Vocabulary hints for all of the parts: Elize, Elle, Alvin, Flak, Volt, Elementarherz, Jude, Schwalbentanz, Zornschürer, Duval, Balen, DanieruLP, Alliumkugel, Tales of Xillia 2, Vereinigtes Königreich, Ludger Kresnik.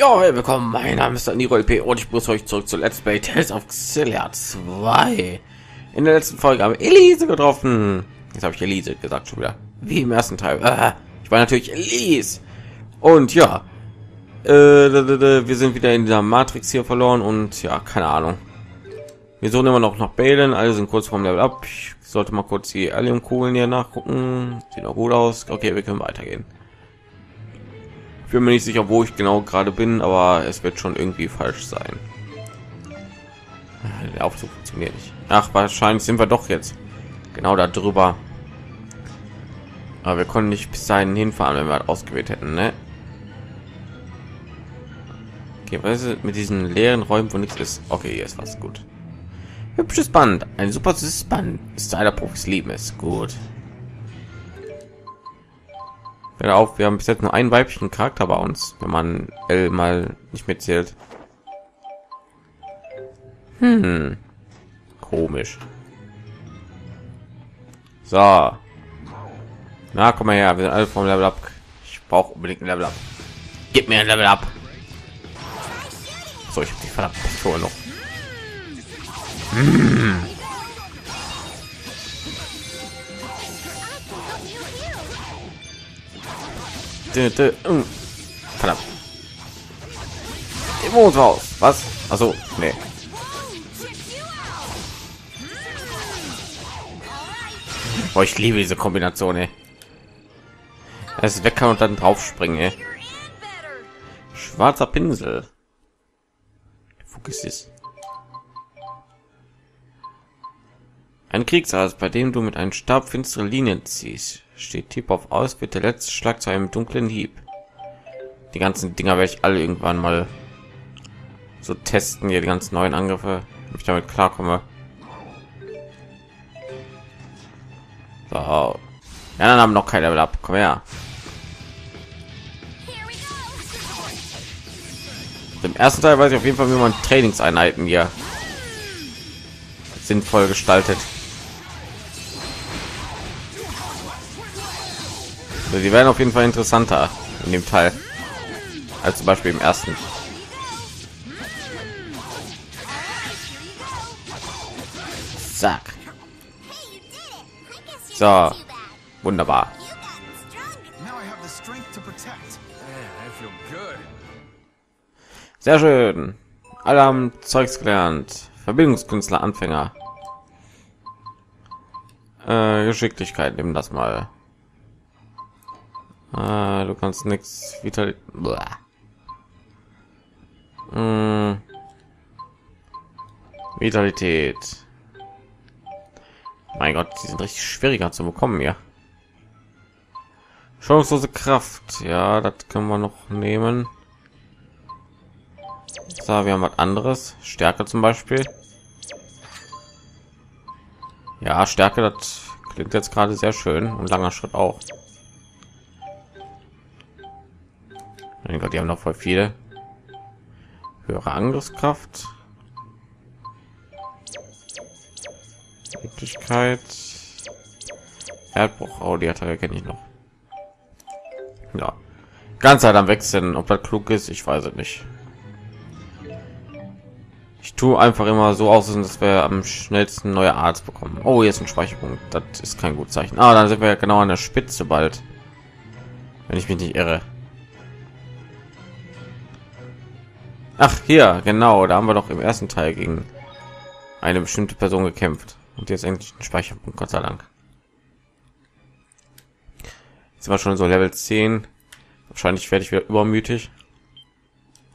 Jo, hey, willkommen, mein Name ist DanieruLP und ich begrüße euch zurück zu Let's Play Tales of Xillia 2. In der letzten Folge habe ich Elize getroffen. Jetzt habe ich Elize gesagt, schon wieder. Wie im ersten Teil. Ich war natürlich Elize. Und ja, wir sind wieder in dieser Matrix hier verloren und ja, keine Ahnung. Wir suchen immer noch nach Balen, alle sind kurz vorm Level Up. Ich sollte mal kurz die Alien-Kohlen hier nachgucken. Sieht auch gut aus. Okay, wir können weitergehen. Ich bin mir nicht sicher, wo ich genau gerade bin, aber es wird schon irgendwie falsch sein. Der Aufzug funktioniert nicht. Ach, wahrscheinlich sind wir doch jetzt genau da drüber. Aber wir konnten nicht bis dahin hinfahren, wenn wir ausgewählt hätten, ne? Okay, was ist mit diesen leeren Räumen, wo nichts ist? Okay, hier ist was gut. Hübsches Band, ein super süßes Band. Styler-Profis lieben es. Gut. Hör auf, wir haben bis jetzt nur einen weiblichen Charakter bei uns, wenn man Elle mal nicht mitzählt. Komisch. So. Na, komm mal her, wir sind alle vom Level Up. Ich brauche unbedingt ein Level Up. Gib mir ein Level Up. So, ich habe die verdammte Pistole noch. Verdammt. Dämon raus. Was? Also, nee. Boah, ich liebe diese Kombination, ey. Es ist weg kann und dann drauf springen, ey. Schwarzer Pinsel. Fuck ist es. Ein Kriegsaus, bei dem du mit einem Stab finstere Linien ziehst. Steht Tipp auf aus, wird der letzte Schlag zu einem dunklen Hieb. Die ganzen Dinger werde ich alle irgendwann mal so testen, hier die ganzen neuen Angriffe, ob ich damit klarkomme. So. Ja, dann haben noch kein Level Up. Komm her. Im ersten Teil weiß ich auf jeden Fall, wie man Trainingseinheiten hier sinnvoll gestaltet. Also die werden auf jeden Fall interessanter in dem Teil als zum Beispiel im ersten. Zack. So, wunderbar. Sehr schön. Alle haben Zeugs gelernt. Verbindungskünstler, Anfänger. Geschicklichkeit, nimm das mal. Du kannst nichts vital. Vitalität. Mein Gott, die sind richtig schwieriger zu bekommen, ja. Chanclose Kraft, ja, das können wir noch nehmen. So, wir haben was anderes. Stärke zum Beispiel. Ja, Stärke, das klingt jetzt gerade sehr schön und langer Schritt auch. Mein Gott, die haben noch voll viele. Höhere Angriffskraft. Wirklichkeit. Erdbruch. Oh, die Attacke kenne ich noch. Ja. Ganz halt am Wechseln. Ob das klug ist, ich weiß es nicht. Ich tue einfach immer so aus, dass wir am schnellsten neue Arzt bekommen. Oh, hier ist ein Speicherpunkt. Das ist kein gutes Zeichen. Ah, dann sind wir ja genau an der Spitze bald. Wenn ich mich nicht irre. Ach, hier, genau, da haben wir doch im ersten Teil gegen eine bestimmte Person gekämpft. Und jetzt endlich ein Speicherpunkt, Gott sei Dank. Jetzt war schon so Level 10. Wahrscheinlich werde ich wieder übermütig.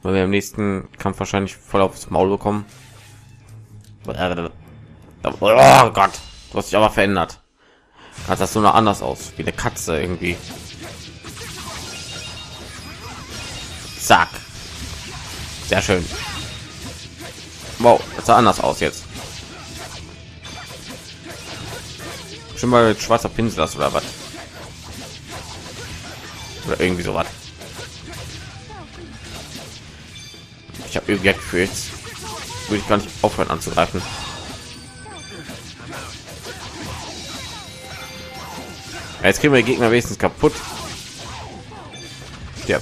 Weil wir im nächsten Kampf wahrscheinlich voll aufs Maul bekommen. Oh Gott, du hast dich aber verändert. Also das so noch anders aus, wie eine Katze irgendwie. Zack. Sehr schön. Wow, das sah anders aus jetzt. Schon mal mit schwarzer Pinsel das oder was? Oder irgendwie so was. Ich habe irgendwie gefühlt, würde ich gar nicht aufhören anzugreifen. Ja, jetzt kriegen wir die Gegner wenigstens kaputt. Ja.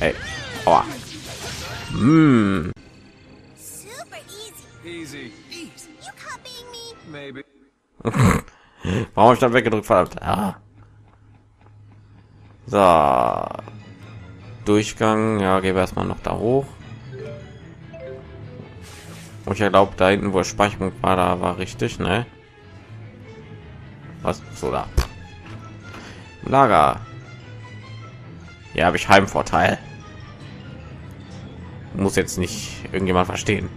Ey. Aua. Mm. Warum ich dann weggedrückt, verdammt. Ah. So. Durchgang, ja, gehen wir erstmal noch da hoch. Und ich glaube, da hinten, wo Speicherung war, da war richtig, ne? Was so da? Lager. Ja, habe ich Heimvorteil. Muss jetzt nicht irgendjemand verstehen.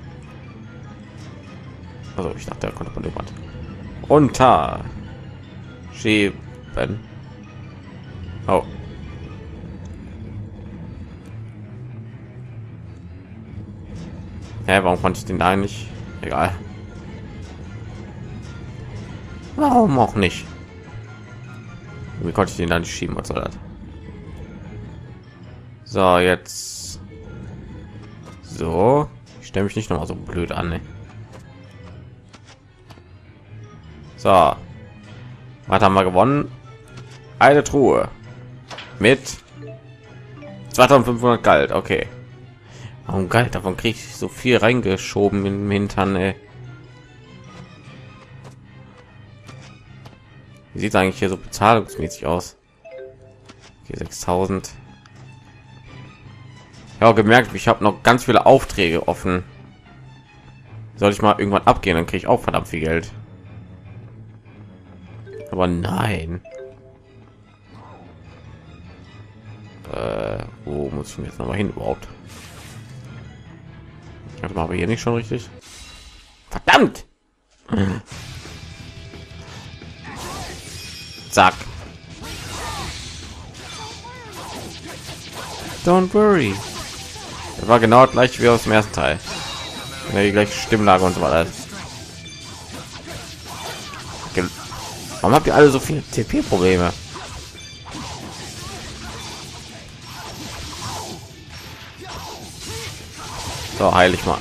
Also ich dachte, da konnte man jemand runter schieben. Oh. Hä, warum konnte ich den da nicht? Egal. Warum auch nicht? Wie konnte ich den da nicht schieben? Was soll das? So, jetzt. So. Ich stelle mich nicht noch mal so blöd an. Ey. So. Was haben wir gewonnen? Eine Truhe. Mit 2500 Geld. Okay. Warum geil, davon kriege ich so viel reingeschoben im Hintern, ey. Wie sieht eigentlich hier so bezahlungsmäßig aus? Hier 6000. Ja, gemerkt, ich habe noch ganz viele Aufträge offen. Soll ich mal irgendwann abgehen, dann kriege ich auch verdammt viel Geld. Aber nein. Wo muss ich jetzt noch mal hin überhaupt? Warte mal, aber hier nicht schon richtig. Verdammt! Zack. Don't worry. Das war genau gleich wie aus dem ersten Teil. Ja, die gleiche Stimmlage und so weiter. Warum habt ihr alle so viele TP-Probleme? So, heilig mal.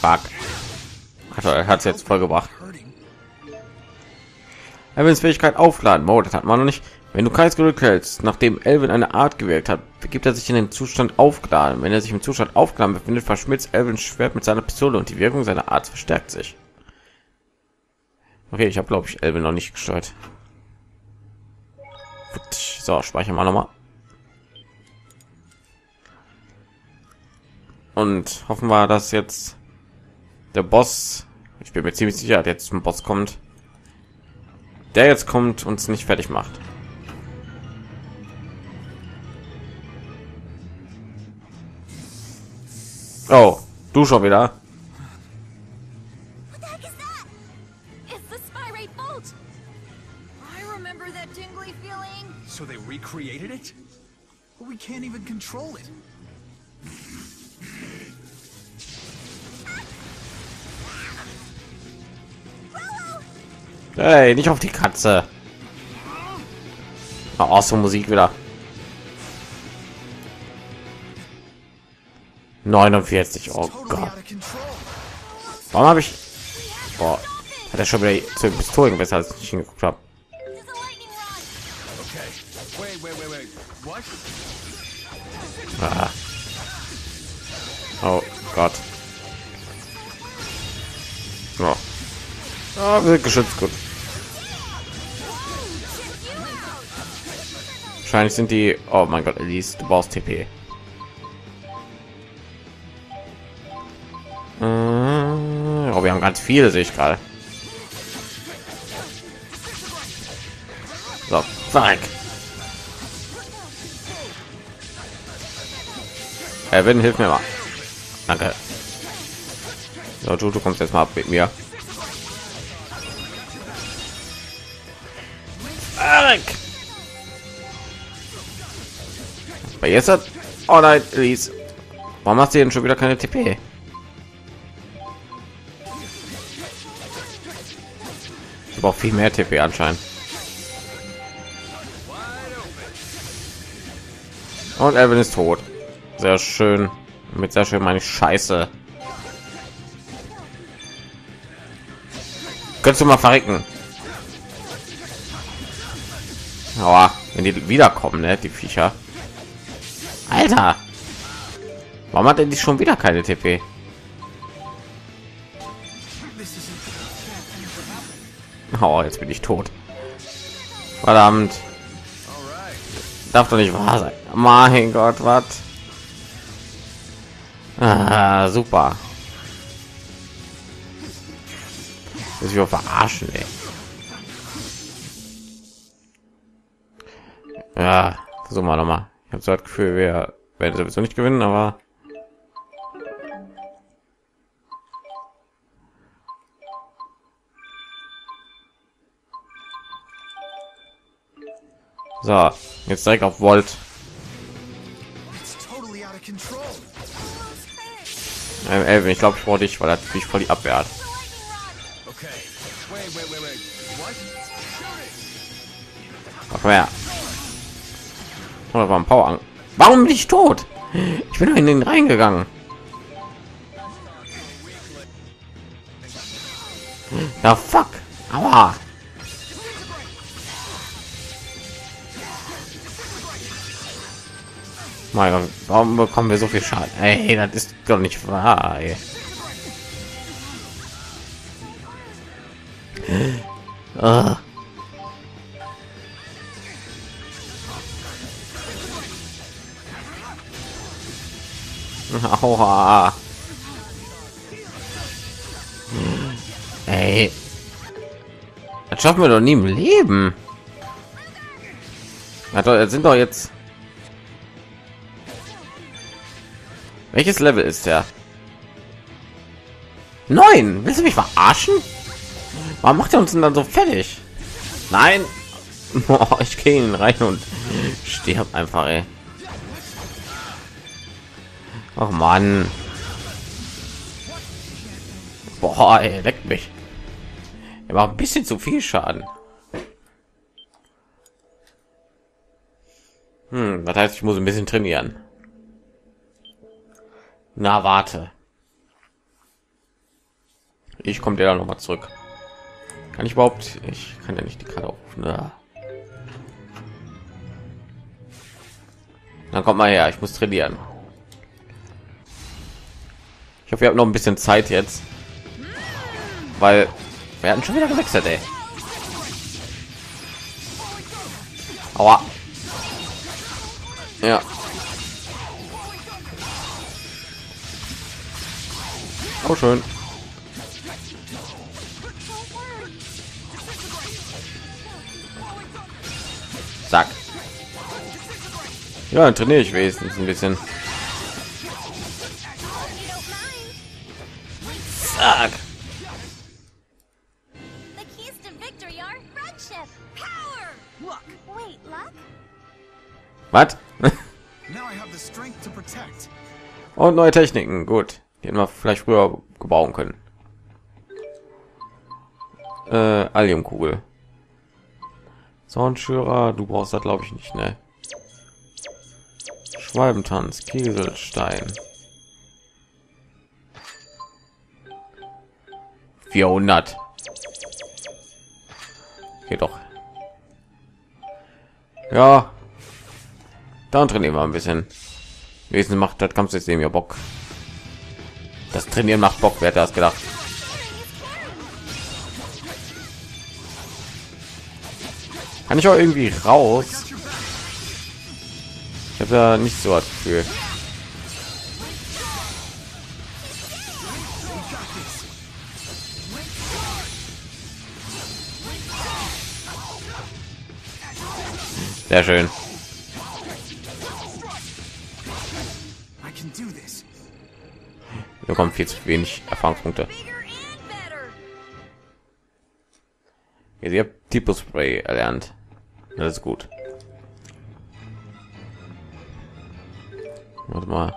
Fuck. Also, er hat es jetzt voll gebracht. Elvins Fähigkeit aufladen. Oh, das hat man noch nicht. Wenn du keins zurückhältst, nachdem Elvin eine Art gewählt hat, begibt er sich in den Zustand aufgeladen. Wenn er sich im Zustand aufgeladen befindet, verschmilzt Elvins Schwert mit seiner Pistole und die Wirkung seiner Art verstärkt sich. Okay, ich habe, glaube ich, Elvin noch nicht gesteuert. So, speichern wir nochmal. Und hoffen wir, dass jetzt der Boss, ich bin mir ziemlich sicher, dass jetzt ein Boss kommt, der jetzt kommt, uns nicht fertig macht. Oh, du schon wieder. So they recreated it? But we can't even control it. Hey, nicht auf die Katze. Oh, so Musik wieder. 49, oh Gott. Warum habe ich... Boah, hat er schon wieder zu den Pistolen besser, als ich hingeguckt habe. Ah. Oh Gott. Oh. Oh, wir sind geschützt, gut. Wahrscheinlich sind die... Oh mein Gott, Elize, du brauchst TP. Oh, wir haben ganz viele, sehe ich gerade. So, zack. Erwin, hilf mir mal. Danke. So, du kommst jetzt mal ab mit mir. Bei jetzt hat... Oh nein, Elize. Warum hast du denn schon wieder keine TP? Ich brauche viel mehr TP anscheinend. Und Alvin ist tot. Sehr schön. Mit sehr schön meine Scheiße. Könntest du mal verrecken? Aua, wenn die wiederkommen, ne, die Viecher. Alter, warum hat denn die schon wieder keine TP? Oh, jetzt bin ich tot. Verdammt. Darf doch nicht wahr sein. Mein Gott, was? Ah, super. Das ist ja verarschen, ey. Ja, versuchen wir noch mal. Ich habe so das Gefühl, wir werden sowieso nicht gewinnen, aber so, jetzt direkt auf Volt. Alvin, ich glaube, ich brauche dich, weil er natürlich voll die Abwehr hat. Komm her. Oder war ein Power an. Warum bin ich tot? Ich bin in den reingegangen. Ja, fuck. Aua. Mein Gott, warum bekommen wir so viel Schaden? Ey, das ist doch nicht wahr. Ey. Aua. Ey. Das schaffen wir doch nie im Leben. Das sind doch jetzt. Welches Level ist der? 9. Willst du mich verarschen? Warum macht er uns denn dann so fertig? Nein. Boah, ich gehe ihn rein und sterbe einfach, ey. Ach Mann. Boah, ey, leck mich. Er macht ein bisschen zu viel Schaden. Das heißt, ich muss ein bisschen trainieren. Na, warte. Ich komme dir da noch mal zurück. Kann ich überhaupt? Ich kann ja nicht die Karte aufrufen. Ja. Dann kommt mal her. Ich muss trainieren. Ich hoffe, ihr habt noch ein bisschen Zeit jetzt, weil wir hatten schon wieder gewechselt, ey. Aua. Ja. Oh, schön. Zack. Ja, dann trainiere ich wenigstens ein bisschen. Zack. Was? Und neue Techniken, gut. Den wir vielleicht früher gebauen können. Alliumkugel. Zornschürer, du brauchst das, glaube ich, nicht, ne? Schwalbentanz, Kieselstein. 400. Geht doch. Ja. Dann trainieren wir ein bisschen. Wesen macht das Kampfsystem ja Bock. Das Trainieren macht Bock, wer hätte das gedacht? Kann ich auch irgendwie raus? Ich habe da nicht so das Gefühl. Sehr schön. Wir kommen viel zu wenig Erfahrungspunkte. Ihr habt Typus Spray erlernt. Das ist gut. Warte mal.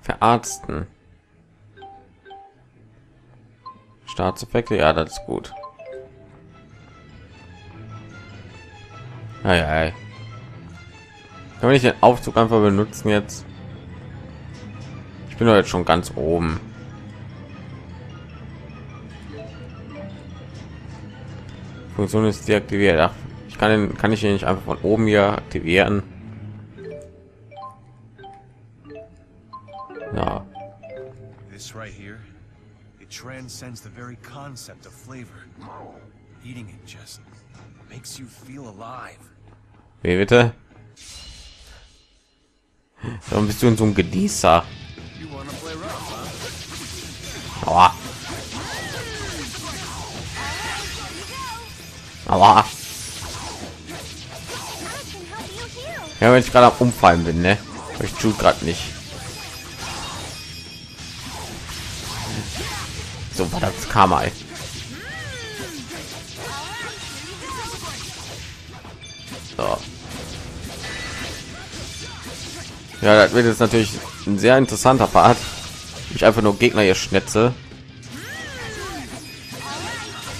Verarzten. Staatseffekte, ja, das ist gut. Kann man nicht den Aufzug einfach benutzen jetzt? Bin doch jetzt schon ganz oben. Funktion ist deaktiviert. Ach, ich kann ich ihn nicht einfach von oben hier aktivieren. Ja. This right here, it transcends the very concept of flavor. Eating it just makes you feel alive. Wie bitte? Warum bist du in so einem Gedießer? Aua. Aua. Ja, wenn ich gerade umfallen bin, ne? Ich tue gerade nicht. So war das Karma. Ey. So. Ja, das wird jetzt natürlich ein sehr interessanter Part. Ich einfach nur Gegner hier schnetze.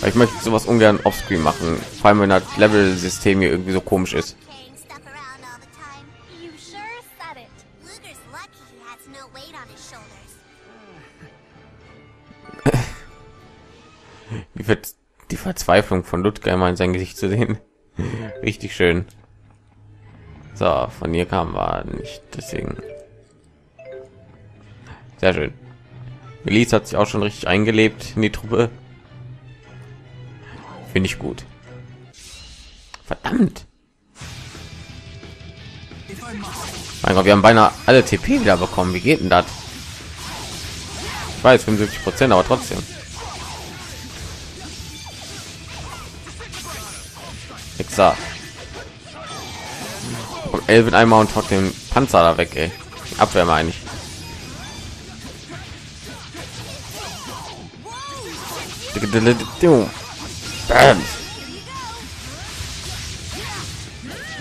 Ich möchte sowas ungern offscreen machen, vor allem wenn das Level-System hier irgendwie so komisch ist. Die Verzweiflung von Ludger immer in sein Gesicht zu sehen, richtig schön. So, von hier kamen wir nicht, deswegen sehr schön. Elize hat sich auch schon richtig eingelebt in die Truppe. Finde ich gut. Verdammt. Mein Gott, wir haben beinahe alle TP wieder bekommen. Wie geht denn das? Ich weiß, 75%, aber trotzdem. Exakt. Und Alvin einmal und haut den Panzer da weg, ey. Die Abwehr meine ich.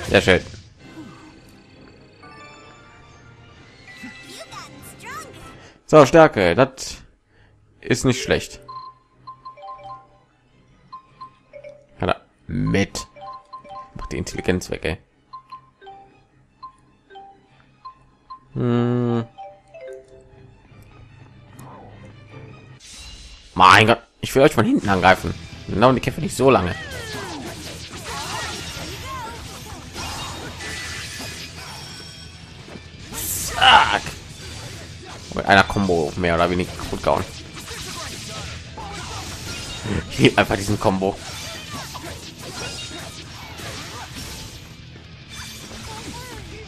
Sehr schön. So, Stärke, das ist nicht schlecht. Ja, mit macht die Intelligenz weg, ey. Mein Gott, ich will euch von hinten angreifen. Genau, die kämpfen nicht so lange. Zack. Mit einer Combo mehr oder weniger gut gehauen. Ich liebe einfach diesen Combo.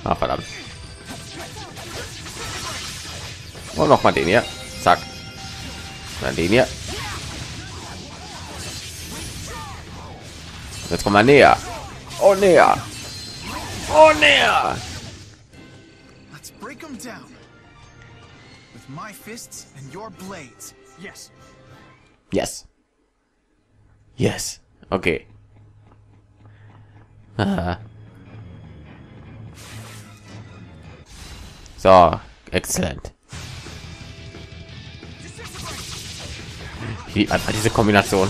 Ah, verdammt. Und noch mal den hier. Zack. Dann den hier. Jetzt kommen wir näher. Oh, näher. Oh, näher. Let's break them down with my fists and your blades. Yes. Yes. Yes. Okay. So, exzellent. Wie einfach diese Kombination.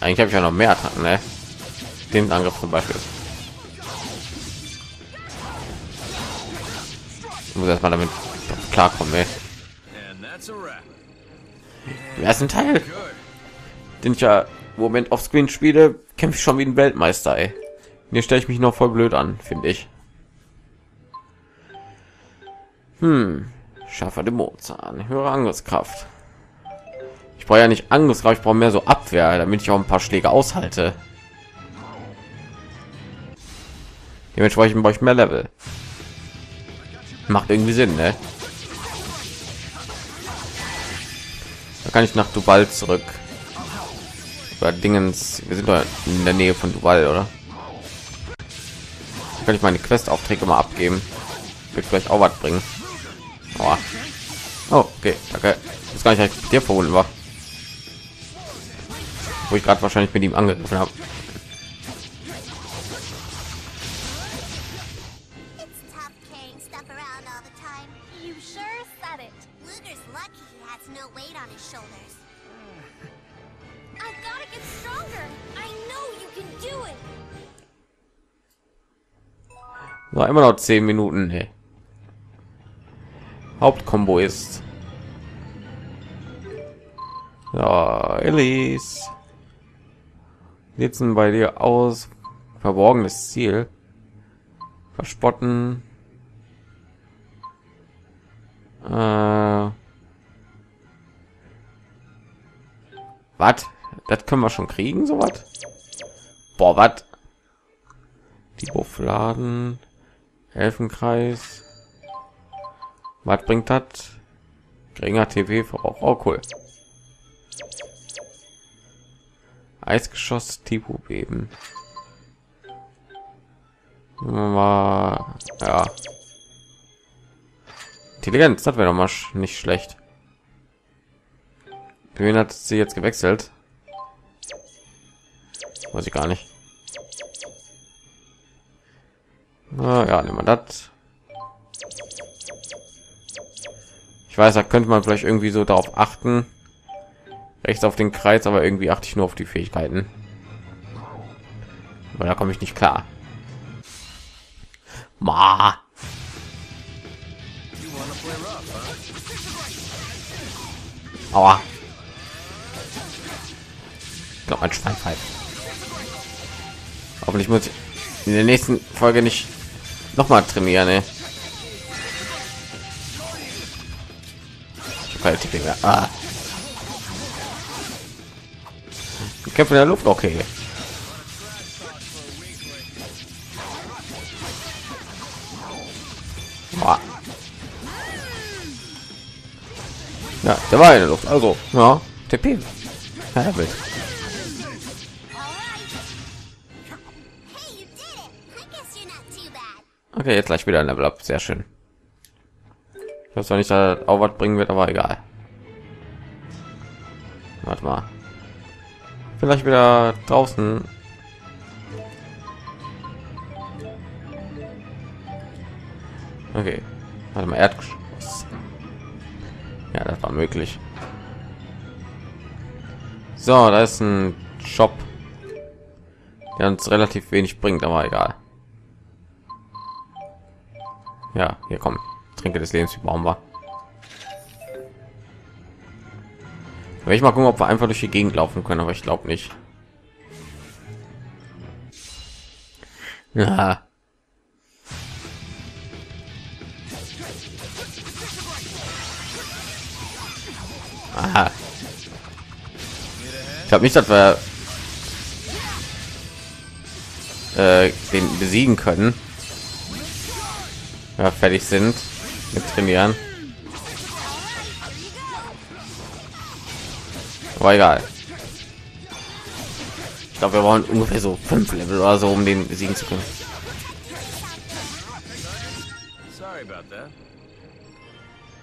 Eigentlich habe ich ja noch mehr Attacken, ne? Den Angriff zum Beispiel. Ich muss erstmal damit klarkommen, ne? Im ersten Teil, den ich ja im Moment auf Screen spiele, kämpfe ich schon wie ein Weltmeister, ey. Hier stelle ich mich noch voll blöd an, finde ich. Scharfer Demozahn, höhere Angriffskraft. Ich brauche ja nicht Angriffskraft, ich brauche mehr so Abwehr, damit ich auch ein paar Schläge aushalte. Dementsprechend brauche ich mehr Level. Macht irgendwie Sinn, ne? Da kann ich nach Duval zurück. Oder Dingens, wir sind doch in der Nähe von Duval, oder? Kann ich meine Questaufträge mal abgeben, wird vielleicht auch was bringen. Oh. Oh, okay, danke. Jetzt kann ich halt mit dir verholen war, wo ich gerade wahrscheinlich mit ihm angegriffen habe. War immer noch 10 Minuten. Hey. Hauptkombo ist. Ja, Elize. Sieht denn bei dir aus? Verborgenes Ziel. Verspotten. Was? Das können wir schon kriegen, so was? Boah, was? Die Buffladen. Elfenkreis. Was bringt das? Geringer TV-Verbrauch. Oh, cool. Eisgeschoss, Tipu-Beben. Ja. Intelligenz, das wäre doch mal nicht schlecht. Für wen hat sie jetzt gewechselt? Weiß ich gar nicht. Na ja, nehmen wir das. Ich weiß, da könnte man vielleicht irgendwie so darauf achten. Rechts auf den Kreis, aber irgendwie achte ich nur auf die Fähigkeiten. Weil da komme ich nicht klar. Ma. Aua. Ich glaube, mein Schwein halt. Hoffentlich muss ich in der nächsten Folge nicht noch mal trainieren. Ey. Ich keine Tippe mehr. Ah. Ich kämpfe in der Luft, okay. Boah. Ja, der war in der Luft, also ja, TP. Ja, okay, jetzt gleich wieder ein Level Up, sehr schön. Ich weiß noch nicht, dass das auch was bringen wird, aber egal. Warte mal. Vielleicht wieder draußen. Okay. Warte mal, Erdgeschoss. Ja, das war möglich. So, da ist ein Shop, der uns relativ wenig bringt, aber egal. Ja, hier kommen Tränke des Lebens, wie brauchen wir. Will ich mal gucken, ob wir einfach durch die Gegend laufen können, aber ich glaube nicht. Ja. Aha. Ich habe nicht, dass wir den besiegen können. Ja, fertig sind mit trainieren, aber egal. Ich glaube, wir brauchen ungefähr so 5 Level oder so, um den besiegen zu können.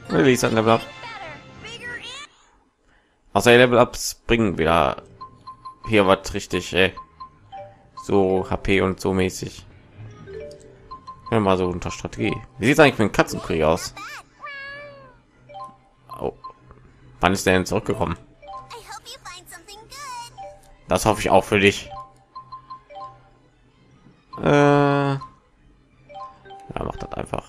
Elize hat Level Up. Außer Level Ups bringen wieder hier was richtig, ey. So HP und so mäßig. Mal so unter Strategie. Wie sieht es eigentlich mit dem Katzenkrieg aus? Oh. Wann ist der denn zurückgekommen? Das hoffe ich auch für dich. Ja, macht das einfach.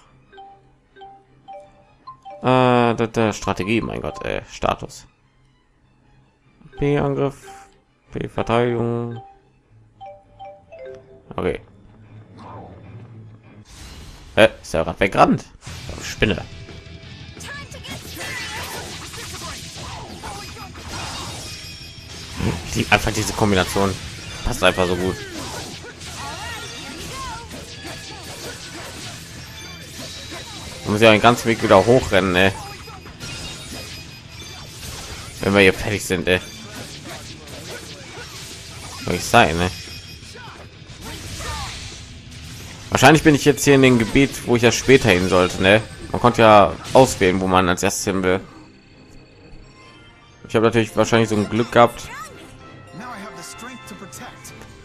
Das Strategie, mein Gott, Status. B Angriff, B Verteidigung. Okay. Ist ja gerade weggerannt. Spinne. Ich liebe einfach diese Kombination. Passt einfach so gut. Man muss ja den ganzen Weg wieder hochrennen, ey. Wenn wir hier fertig sind, ey. Soll ich sein, ne? Wahrscheinlich bin ich jetzt hier in dem Gebiet, wo ich ja später hin sollte, ne? Man konnte ja auswählen, wo man als erstes hin will. Ich habe natürlich wahrscheinlich so ein Glück gehabt.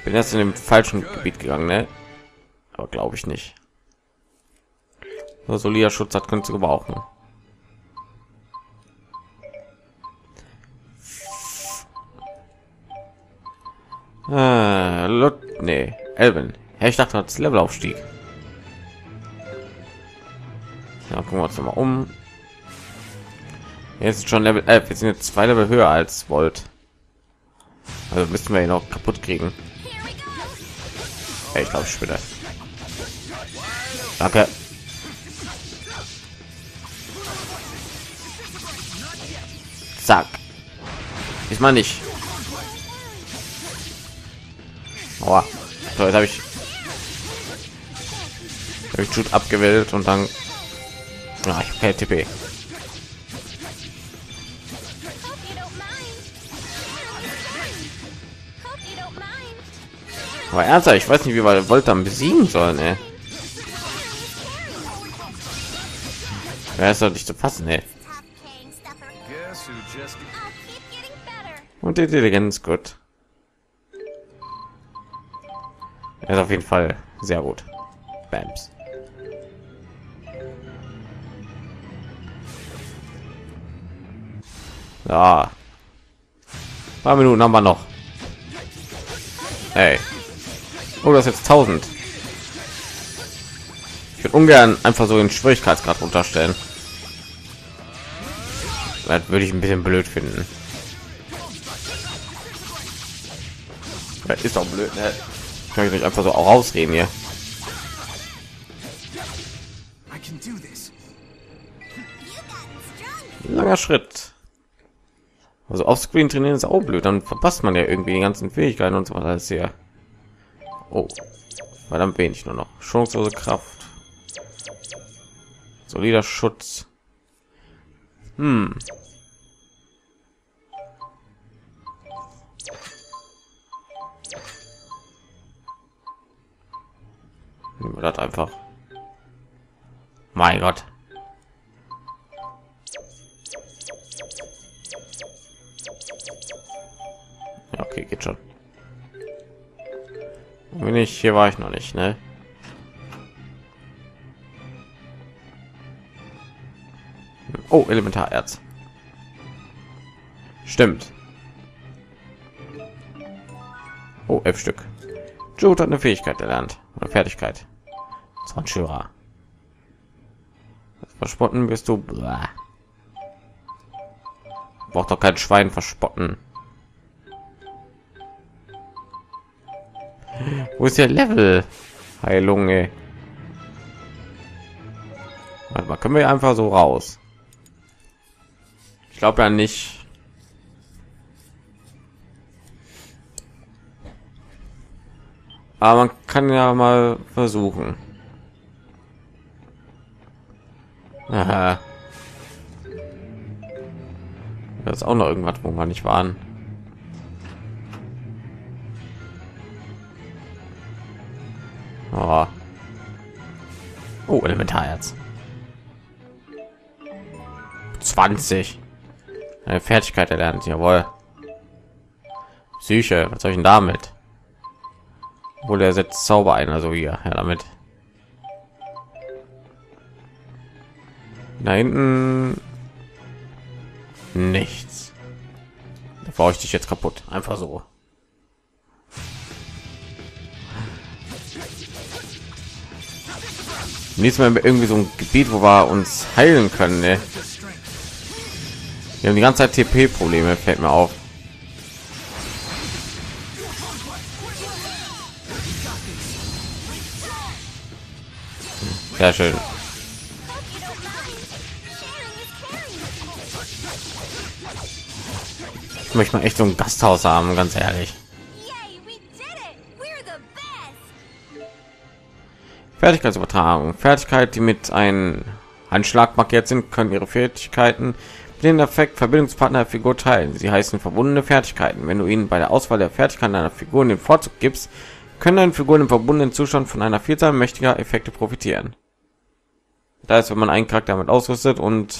Bin erst in dem falschen Gebiet gegangen, ne? Aber glaube ich nicht. Nur solider Schutz hat können zu gebrauchen. Nee, Alvin. Hey, ich dachte, das Levelaufstieg. Ja, gucken wir uns noch mal um. Jetzt ist schon Level 11. Wir sind jetzt 2 Level höher als Volt. Also müssen wir ihn auch kaputt kriegen. Hey, ich glaube, ich bin da. Danke. Zack. Ich meine nicht. Oh, so, jetzt habe ich Jude abgewählt und dann... Ah, ich habe TP. Aber ernsthaft, ich weiß nicht, wie wir Volt dann besiegen sollen, ey. Wer ist doch nicht zu passen, ey. Und die Intelligenz, gut. Er ist auf jeden Fall sehr gut. Bams. Ja. Ein paar Minuten haben wir noch. Hey. Oh, das ist jetzt 1000. Ich würde ungern einfach so den Schwierigkeitsgrad runterstellen. Das würde ich ein bisschen blöd finden. Das ist doch blöd, ne? Ich kann mich einfach so auch rausreden hier. Langer Schritt. Also auf Screen trainieren ist auch blöd, dann verpasst man ja irgendwie die ganzen Fähigkeiten und so weiter. Alles hier. Oh, verdammt wenig nur noch. Schonungslose Kraft. Solider Schutz. Hm. Nehmen wir das einfach. Mein Gott. Ja, okay, geht schon. Wenn ich hier war, ich noch nicht, ne? Oh, Elementarerz. Stimmt. Oh, 11 Stück. Jude hat eine Fähigkeit erlernt. Eine Fertigkeit. 20 Hörer. Verspotten bist du. Blah. Braucht doch kein Schwein verspotten. Wo ist der Level? Heilung, ey. Warte mal, können wir einfach so raus? Ich glaube ja nicht. Aber man kann ja mal versuchen. Aha. Das ist auch noch irgendwas, wo wir nicht waren. Oh, oh, Elementarherz. 20. Eine Fertigkeit erlernt, jawohl. Psyche, was soll ich denn damit? Obwohl, er setzt Zauber ein, also hier, ja damit. Da hinten... Nichts. Da brauche ich dich jetzt kaputt, einfach so. Nächstes Mal irgendwie so ein Gebiet, wo wir uns heilen können, ne? Wir haben die ganze Zeit TP-Probleme, fällt mir auf. Sehr schön. Ich möchte mal echt so ein Gasthaus haben, ganz ehrlich. Fertigkeitsübertragung. Fertigkeit, die mit einem Handschlag markiert sind, können ihre Fähigkeiten mit dem Effekt Verbindungspartner der Figur teilen. Sie heißen verbundene Fertigkeiten. Wenn du ihnen bei der Auswahl der Fertigkeiten einer Figur den Vorzug gibst, können deine Figuren im verbundenen Zustand von einer Vielzahl mächtiger Effekte profitieren. Das heißt, wenn man einen Charakter damit ausrüstet und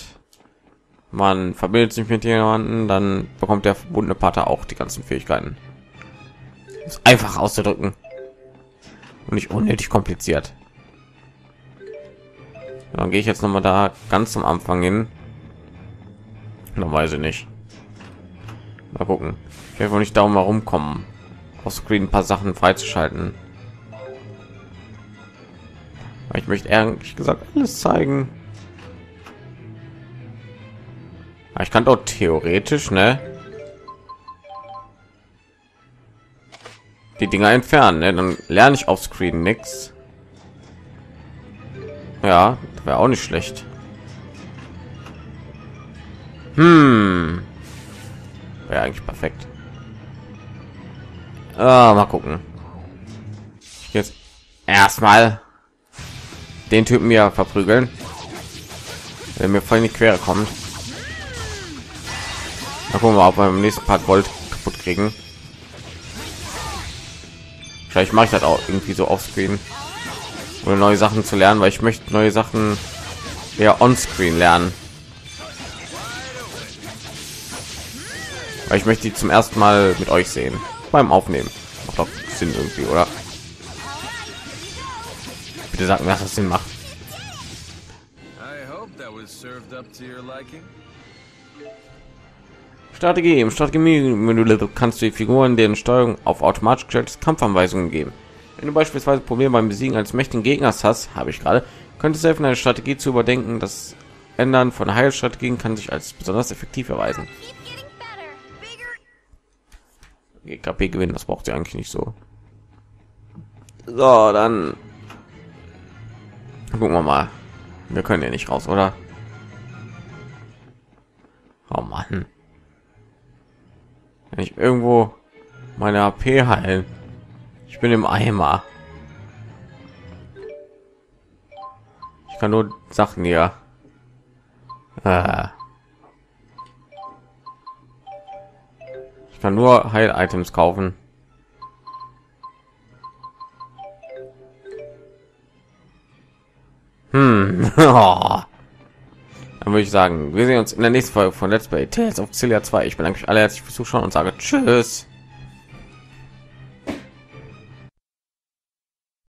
man verbindet sich mit jemanden, dann bekommt der verbundene Partner auch die ganzen Fähigkeiten. Das ist einfach auszudrücken und nicht unnötig kompliziert. Dann gehe ich jetzt noch mal da ganz am Anfang hin. Noch weiß ich nicht. Mal gucken. Ich werde wohl nicht darum herumkommen, auf Screen ein paar Sachen freizuschalten. Ich möchte ehrlich gesagt alles zeigen. Ich kann doch theoretisch, ne, die Dinger entfernen, ne? Dann lerne ich auf Screen nichts. Ja, wäre auch nicht schlecht. Wäre eigentlich perfekt. Mal gucken. Jetzt erstmal den Typen hier verprügeln, wenn mir voll in die Quere kommt. Dann gucken wir, ob wir im nächsten Part Volt kaputt kriegen. Vielleicht mache ich das auch irgendwie so offscreen, um neue Sachen zu lernen, weil ich möchte neue Sachen eher onscreen lernen. Weil ich möchte die zum ersten Mal mit euch sehen beim Aufnehmen. Macht doch Sinn irgendwie, oder? Bitte sagen, dass das Sinn macht. Strategie. Im Strategie-Menü kannst du die Figuren deren Steuerung auf automatisch gestellte Kampfanweisungen geben. Wenn du beispielsweise Probleme beim Besiegen eines mächtigen Gegners hast, habe ich gerade, könnte es helfen, eine Strategie zu überdenken. Das Ändern von Heilstrategien kann sich als besonders effektiv erweisen. GKP gewinnen, das braucht sie eigentlich nicht so. So, dann gucken wir mal. Wir können ja nicht raus, oder? Oh Mann. Wenn ich irgendwo meine AP heilen. Ich bin im Eimer. Ich kann nur Sachen hier. Ich kann nur Heil-Items kaufen. Dann würde ich sagen, wir sehen uns in der nächsten Folge von Let's Play Tales of Xillia 2. Ich bedanke mich alle herzlich fürs Zuschauen und sage tschüss.